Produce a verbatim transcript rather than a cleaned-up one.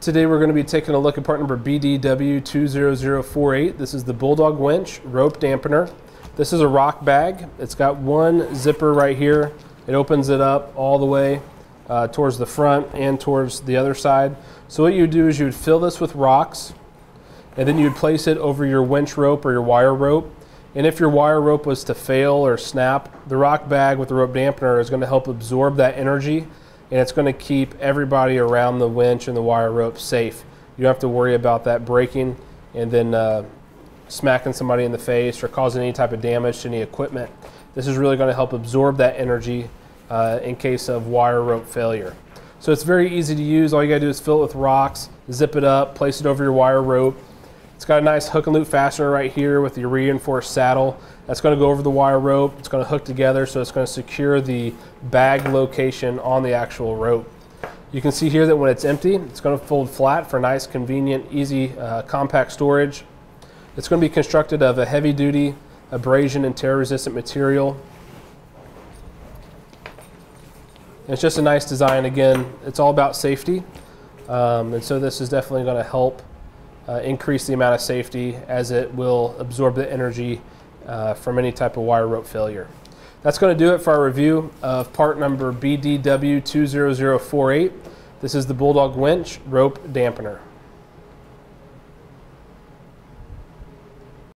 Today we're going to be taking a look at part number B D W two zero zero four eight. This is the Bulldog Winch rope dampener. This is a rock bag. It's got one zipper right here. It opens it up all the way uh, towards the front and towards the other side. So what you would do is you would fill this with rocks, and then you would place it over your winch rope or your wire rope. And if your wire rope was to fail or snap, the rock bag with the rope dampener is going to help absorb that energy, and it's going to keep everybody around the winch and the wire rope safe. You don't have to worry about that breaking and then uh, smacking somebody in the face or causing any type of damage to any equipment. This is really going to help absorb that energy uh, in case of wire rope failure. So it's very easy to use. All you got to do is fill it with rocks, zip it up, place it over your wire rope. It's got a nice hook and loop fastener right here with your reinforced saddle. That's going to go over the wire rope. It's going to hook together, so it's going to secure the bag location on the actual rope. You can see here that when it's empty, it's going to fold flat for nice, convenient, easy, uh, compact storage. It's going to be constructed of a heavy-duty, abrasion and tear-resistant material. And it's just a nice design. Again, it's all about safety, um, and so this is definitely going to help Uh, increase the amount of safety, as it will absorb the energy uh, from any type of wire rope failure. That's going to do it for our review of part number B D W two zero zero four eight. This is the Bulldog Winch rope dampener.